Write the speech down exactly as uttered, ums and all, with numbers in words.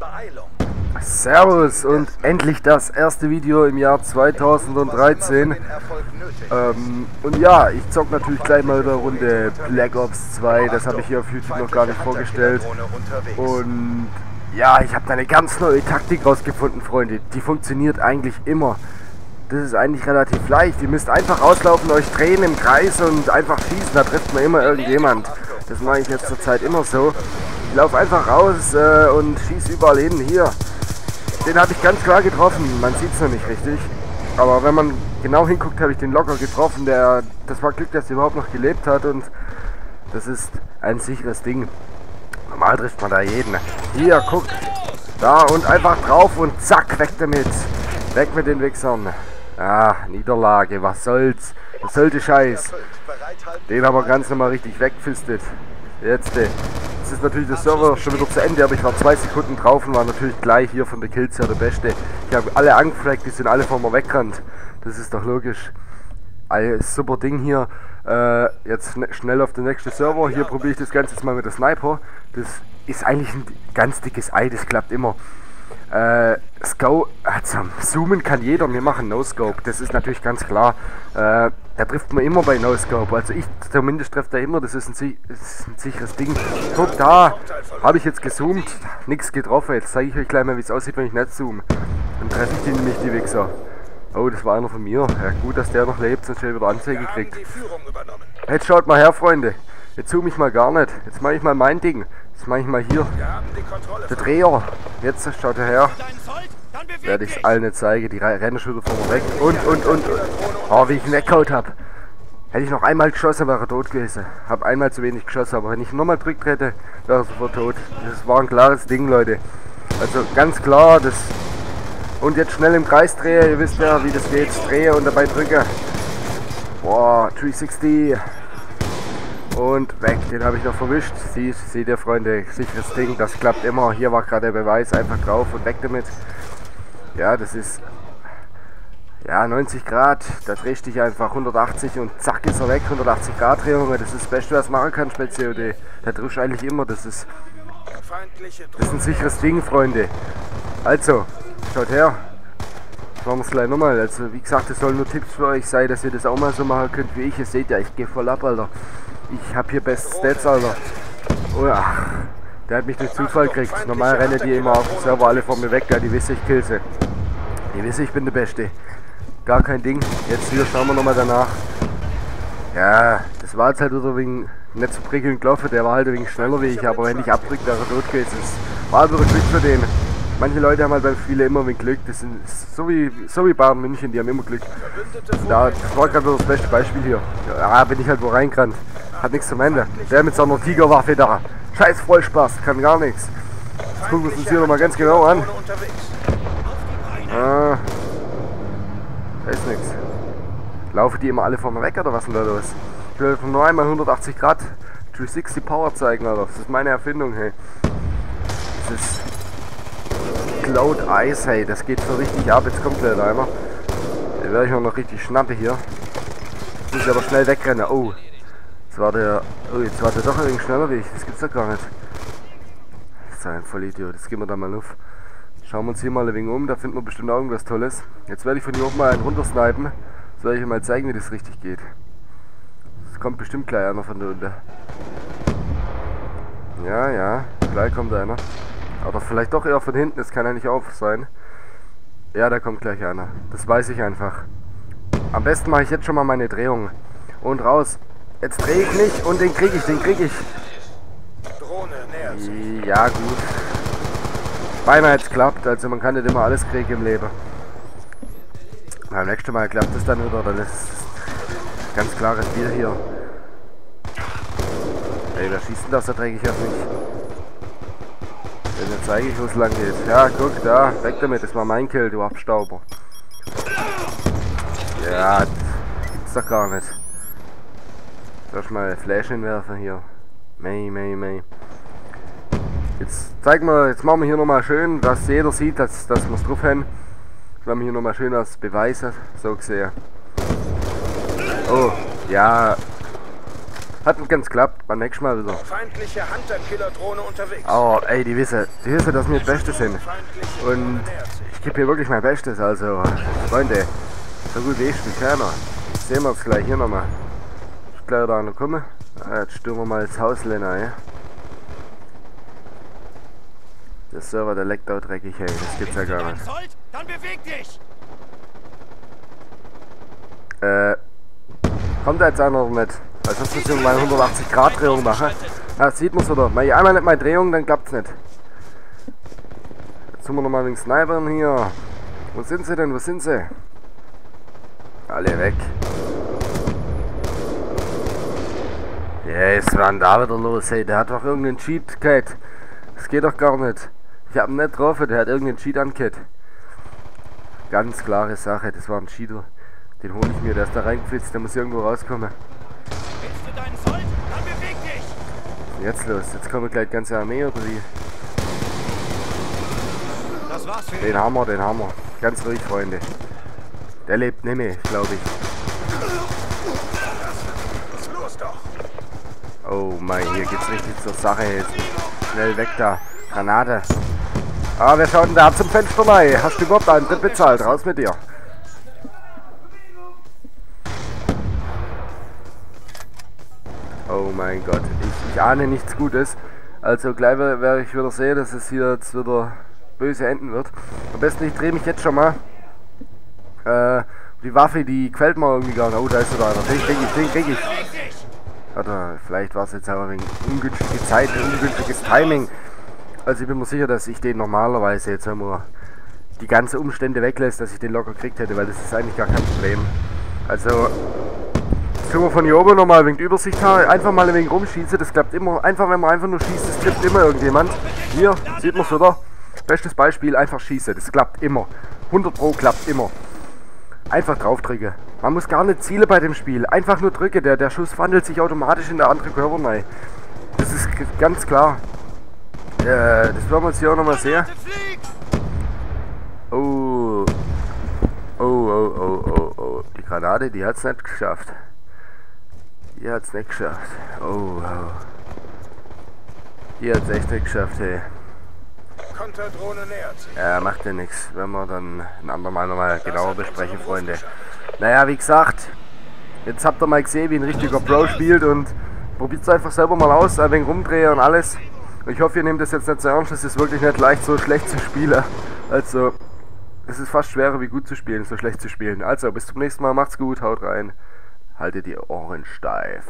Beeilung. Servus und endlich das erste Video im Jahr zweitausenddreizehn. Ähm, und ja, ich zock natürlich gleich mal eine Runde Black Ops zwei, das habe ich hier auf YouTube noch gar nicht vorgestellt. Und ja, ich habe da eine ganz neue Taktik rausgefunden, Freunde. Die funktioniert eigentlich immer. Das ist eigentlich relativ leicht. Ihr müsst einfach auslaufen, euch drehen im Kreis und einfach schießen. Da trifft man immer irgendjemand. Das mache ich jetzt zur Zeit immer so. Ich laufe einfach raus äh, und schieße überall hin. Hier, den habe ich ganz klar getroffen. Man sieht es noch nicht richtig. Aber wenn man genau hinguckt, habe ich den locker getroffen. Der, das war Glück, dass er überhaupt noch gelebt hat. Und das ist ein sicheres Ding. Normal trifft man da jeden. Hier, guckt. Da und einfach drauf und zack, weg damit. Weg mit den Wichsern. Ah, Niederlage, was soll's? Was soll der Scheiß? Den haben wir ganz normal richtig wegfistet. Jetzt, äh, jetzt ist natürlich das Server schon wieder zu Ende, aber ich war zwei Sekunden drauf und war natürlich gleich hier von der Kills her der Beste. Ich habe alle angefleckt, die sind alle vor mir weggerannt. Das ist doch logisch. Ein super Ding hier. Äh, jetzt schnell auf den nächsten Server. Hier probiere ich das Ganze jetzt mal mit der Sniper. Das ist eigentlich ein ganz dickes Ei, das klappt immer. Äh, Scope, also zoomen kann jeder, wir machen No-Scope, das ist natürlich ganz klar, äh, da trifft man immer bei No-Scope, also ich zumindest treffe da immer, das ist ein, das ist ein sicheres Ding. Guck da, habe ich jetzt gezoomt, nichts getroffen, jetzt zeige ich euch gleich mal, wie es aussieht, wenn ich nicht zoome. Dann treffe ich die nämlich, die Wichser. Oh, das war einer von mir, ja, gut, dass der noch lebt, sonst hätte ich wieder Anzeige gekriegt. Jetzt schaut mal her, Freunde, jetzt zoome ich mal gar nicht, jetzt mache ich mal mein Ding. Jetzt mache ich mal hier der Dreher. Jetzt schaut er her. Werde ich es allen nicht zeigen. Die rennen schon wieder vor mir weg. Und, und, und. Oh, wie ich ihn weggehaut habe. Hätte ich noch einmal geschossen, wäre er tot gewesen. Habe einmal zu wenig geschossen, aber wenn ich nochmal drückt hätte, wäre er sofort tot. Das war ein klares Ding, Leute. Also ganz klar, das. Und jetzt schnell im Kreis drehe. Ihr wisst ja, wie das geht. Drehe und dabei drücke. Boah, dreihundertsechzig. Und weg, den habe ich noch verwischt. Sie, seht ihr, Freunde, sicheres Ding, das klappt immer. Hier war gerade der Beweis, einfach drauf und weg damit. Ja, das ist ja neunzig Grad, da drehst du dich einfach hundertachtzig und zack ist er weg. hundertachtzig Grad Drehung, das ist das Beste, was machen kann, speziell C O D. Da triffst du eigentlich immer, das ist, das ist ein sicheres Ding, Freunde. Also, schaut her. Machen wir es gleich nochmal. Also, wie gesagt, es sollen nur Tipps für euch sein, dass ihr das auch mal so machen könnt wie ich. Ihr seht ja, ich gehe voll ab, Alter. Ich hab hier best Stats, Alter. Oh ja, der hat mich durch Zufall gekriegt. Normal rennen die immer auf dem Server alle vor mir weg, ja, die wissen, ich kill sie. Die wissen, ich bin der Beste. Gar kein Ding. Jetzt wieder schauen wir nochmal danach. Ja, das war jetzt halt wieder wegen nicht zu prickelnd gelaufen, der war halt wegen schneller wie ich, aber wenn ich abdrückt, wäre er tot gewesen. War aber Glück für den. Manche Leute haben halt beim Spielen immer mit Glück, das sind so wie, so wie Baden-München, die haben immer Glück. Da, das war gerade das beste Beispiel hier. Ja, bin ich halt wo reingerannt. Hat nichts zum Ende. Der mit seiner Tigerwaffe da. Scheiß Vollspaß, kann gar nichts. Jetzt gucken wir uns hier nochmal ganz genau an. Ah, da ist nichts. Laufen die immer alle vorne weg oder was denn da los? Ich will nur einmal hundertachtzig Grad dreihundertsechzig Power zeigen, Alter. Das ist meine Erfindung, hey. Das ist Cloud Eis, hey, das geht so richtig ab. Jetzt kommt leider einer. Den werde ich auch noch richtig schnappe hier. Jetzt muss ich aber schnell wegrennen. Oh. Jetzt war der. Oh, jetzt war der doch ein wenig schneller wie ich. Das gibt's doch gar nicht. Das ist ein Vollidiot. Jetzt gehen wir da mal auf. Schauen wir uns hier mal ein wenig um. Da finden wir bestimmt auch irgendwas Tolles. Jetzt werde ich von hier oben mal einen runtersnipen. Jetzt werde ich euch mal zeigen, wie das richtig geht. Es kommt bestimmt gleich einer von da unten. Ja, ja. Gleich kommt einer. Oder vielleicht doch eher von hinten. Das kann ja nicht auf sein. Ja, da kommt gleich einer. Das weiß ich einfach. Am besten mache ich jetzt schon mal meine Drehung. Und raus. Jetzt drehe ich nicht und den kriege ich, den kriege ich. Ja gut. Beinahe jetzt klappt, also man kann nicht immer alles kriegen im Leben. Beim nächsten Mal klappt es dann wieder, dann ist es ganz klares Spiel hier. Ey, wer schießt denn das? Da träge ich ja nicht. Dann zeige ich, wo es lang geht. Ja, guck, da, weg damit, das war mein Kill, du Abstauber. Ja, das gibt's doch gar nicht. Lass mal Flash hinwerfen hier. Mei, mei, mei. Jetzt zeig mal, jetzt machen wir hier nochmal schön, dass jeder sieht, dass, dass wir es drauf haben. Jetzt machen wir hier nochmal schön als Beweis, so gesehen. Oh, ja. Hat nicht ganz geklappt, beim nächsten Mal wieder. Feindliche Hunter-Killer-Drohne unterwegs. Oh, ey, die wissen, die wissen, dass wir das Beste sind. Und ich gebe hier wirklich mein Bestes, also, Freunde, so gut wie ich bin keiner. Sehen wir uns gleich hier nochmal. Ich gleich da noch kommen. Jetzt stürmen wir mal ins Haus, Lena, ja. Der Server, der leckt auch dreckig, hey, das gibt's ja gar nicht. Dann beweg dich! Äh, kommt da jetzt einer noch mit? Also sonst müssen wir mal hundertachtzig Grad Drehung machen. Ja, sieht man's oder? Mach ich einmal nicht mal Drehung, dann klappt's nicht. Jetzt sind wir nochmal mit den Snipern hier. Wo sind sie denn? Wo sind sie? Alle weg. Yes, was denn da wieder los, hey? Der hat doch irgendeinen Cheat, Kate. Das geht doch gar nicht. Ich hab ihn nicht getroffen, der hat irgendeinen Cheat ankett. Ganz klare Sache, das war ein Cheater. Den hole ich mir, der ist da reingeflitzt, der muss irgendwo rauskommen. Willst du deinen Sold? Dann beweg dich! Jetzt los, jetzt kommen gleich die ganze Armee oder wie? Das war's für den Hammer, den Hammer. Ganz ruhig, Freunde. Der lebt nicht mehr, glaube ich. Los doch! Oh mein, hier geht's richtig zur Sache jetzt. Schnell weg da. Granate. Ah, wer schaut denn da zum Fenster rein? Hast du überhaupt einen Tritt bezahlt? Raus mit dir. Oh mein Gott, ich, ich ahne nichts Gutes. Also gleich werde ich wieder sehen, dass es hier jetzt wieder böse enden wird. Am besten ich drehe mich jetzt schon mal. Äh, die Waffe, die quält mir irgendwie gar nicht. Oh, da ist wieder einer. Den krieg ich, den krieg ich. Oder vielleicht war es jetzt aber wegen ungünstiger Zeit, ungünstiges Timing. Also ich bin mir sicher, dass ich den normalerweise jetzt, wenn man die ganzen Umstände weglässt, dass ich den locker gekriegt hätte, weil das ist eigentlich gar kein Problem. Also jetzt können wir von hier oben nochmal wegen Übersicht haben, einfach mal ein wenig rumschießen, das klappt immer. Einfach, wenn man einfach nur schießt, das trifft immer irgendjemand. Hier, sieht man es wieder. Bestes Beispiel, einfach schießen, das klappt immer. hundert Pro klappt immer. Einfach drauf drücken. Man muss gar nicht zielen bei dem Spiel. Einfach nur drücken. Der, der Schuss wandelt sich automatisch in der andere Körper rein. Das ist ganz klar. Äh, das werden wir uns hier auch nochmal sehen. Oh. Oh, oh, oh, oh, oh. Die Granate, die hat es nicht geschafft. Die hat es nicht geschafft. Oh, wow. Die hat es echt nicht geschafft, hey. Ja, macht ja nichts, wenn wir dann ein andermal nochmal genauer besprechen, Freunde. Naja, wie gesagt, jetzt habt ihr mal gesehen, wie ein richtiger Pro spielt und probiert es einfach selber mal aus, ein wenig rumdrehen und alles. Ich hoffe, ihr nehmt das jetzt nicht so ernst, es ist wirklich nicht leicht, so schlecht zu spielen. Also, es ist fast schwerer, wie gut zu spielen, so schlecht zu spielen. Also, bis zum nächsten Mal, macht's gut, haut rein, haltet die Ohren steif.